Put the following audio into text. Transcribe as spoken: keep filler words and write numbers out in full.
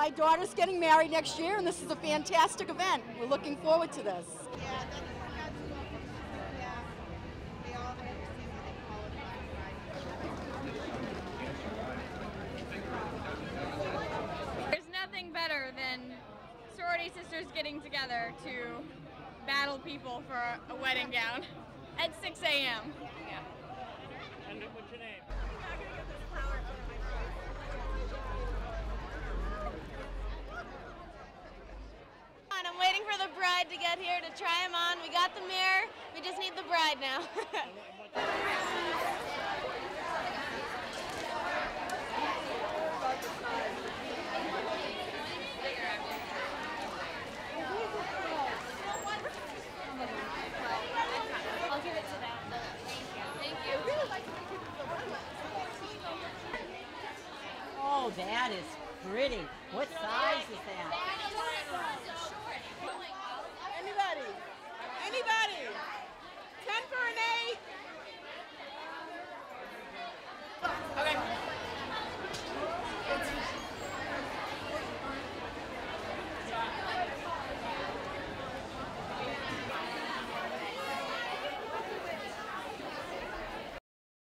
My daughter's getting married next year, and this is a fantastic event. We're looking forward to this. Yeah, there's nothing better than sorority sisters getting together to battle people for a wedding gown at six A M Yeah. And what's your name? I'm waiting for the bride to get here to try them on. We got the mirror. We just need the bride now. I'll give it to them. Thank you. Oh, that is pretty. What size is that?